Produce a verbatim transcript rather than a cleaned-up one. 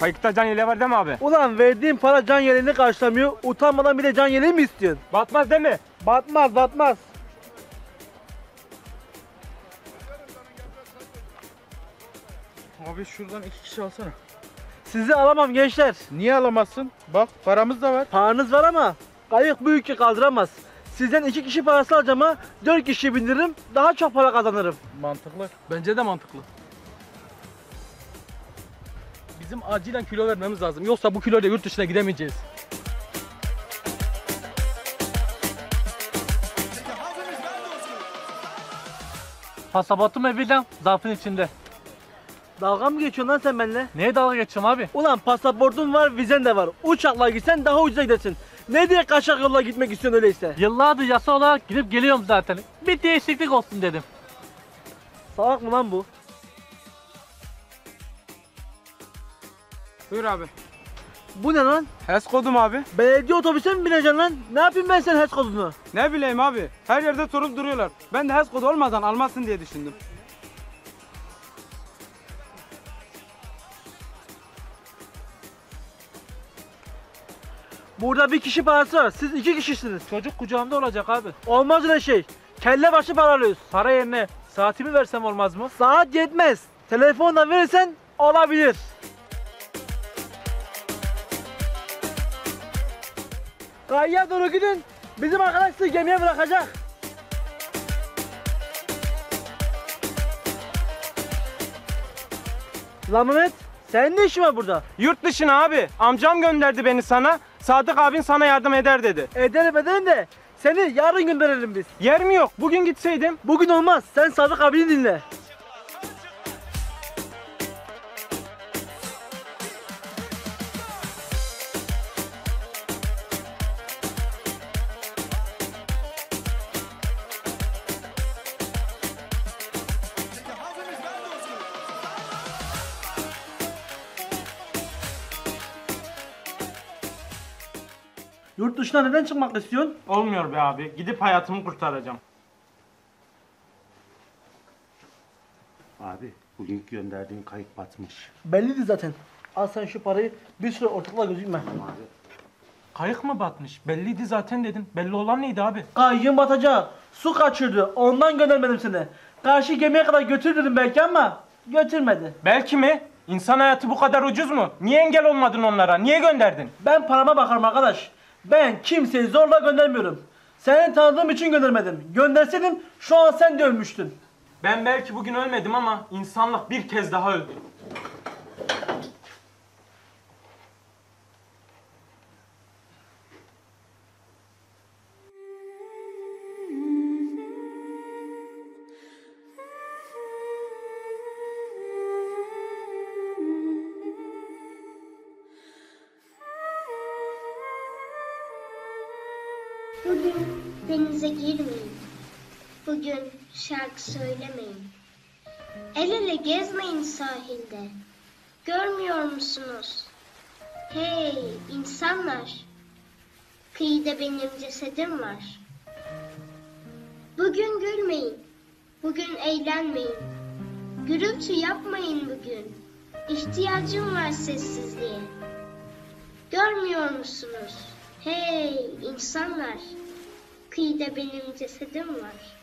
Kayıkta can yeleği var değil mi abi? Ulan verdiğin para can yeleğini karşılamıyor. Utanmadan bir de can yeleği mi istiyorsun? Batmaz değil mi? Batmaz batmaz. Abi şuradan iki kişi alsana. Sizi alamam gençler. Niye alamazsın? Bak paramız da var. Paranız var ama kayık büyük ki kaldıramaz. Sizden iki kişi parası alacağım ha. Dört kişi bindiririm. Daha çok para kazanırım. Mantıklı. Bence de mantıklı. Bizim acilen kilo vermemiz lazım. Yoksa bu kiloyla yurt dışına gidemeyeceğiz. Pasaportum evden, zarfın içinde. Dalga mı geçiyorsun lan sen benimle? Neye dalga geçiyorum abi? Ulan pasaportun var, vizen de var. Uçakla gitsen daha ucuza gidersin. Ne diye kaçak yolla gitmek istiyorsun öyleyse? Yıllardır yasa olarak gidip geliyorum zaten. Bir değişiklik olsun dedim. Salak mı lan bu? Buyur abi. Bu ne lan? H E S kodum abi. Belediye otobüse mi bineceksin lan? Ne yapayım ben senin H E S kodunu? Ne bileyim abi. Her yerde sorup duruyorlar. Ben de H E S kodu olmadan almazsın diye düşündüm. Burada bir kişi parası var. Siz iki kişisiniz. Çocuk kucağımda olacak abi. Olmaz öyle şey. Kelle başı para alıyoruz. Para yerine saatimi versem olmaz mı? Saat yetmez. Telefonla verirsen olabilir. Kayaya doğru gidin. Bizim arkadaş sizi gemiye bırakacak. Lan Mehmet, senin ne işin var burada? Yurt dışına abi. Amcam gönderdi beni sana. Sadık abin sana yardım eder dedi. Ederim ederim de seni yarın gönderelim biz. Yer mi yok? Bugün gitseydim. Bugün olmaz. Sen Sadık abini dinle. Yurt dışına neden çıkmak istiyorsun? Olmuyor be abi. Gidip hayatımı kurtaracağım. Abi bugünkü gönderdiğin kayık batmış. Belliydi zaten. Al sen şu parayı bir süre ortakla gözükme. Tamam abi. Kayık mı batmış? Belliydi zaten dedin. Belli olan neydi abi? Kayığın batacağı. Su kaçırdı. Ondan göndermedim seni. Karşı gemiye kadar götürürüm belki ama götürmedi. Belki mi? İnsan hayatı bu kadar ucuz mu? Niye engel olmadın onlara? Niye gönderdin? Ben parama bakarım arkadaş. Ben kimseyi zorla göndermiyorum. Seni tanıdığım için göndermedim. Gönderseydim şu an sen de ölmüştün. Ben belki bugün ölmedim ama insanlık bir kez daha öldü. Bugün denize girmeyin, bugün şarkı söylemeyin, el ele gezmeyin sahilde, görmüyor musunuz? Hey insanlar, kıyıda benim cesedim var. Bugün gülmeyin, bugün eğlenmeyin, gürültü yapmayın bugün, ihtiyacım var sessizliğe, görmüyor musunuz? Hey insanlar, kıyıda benim cesedim var.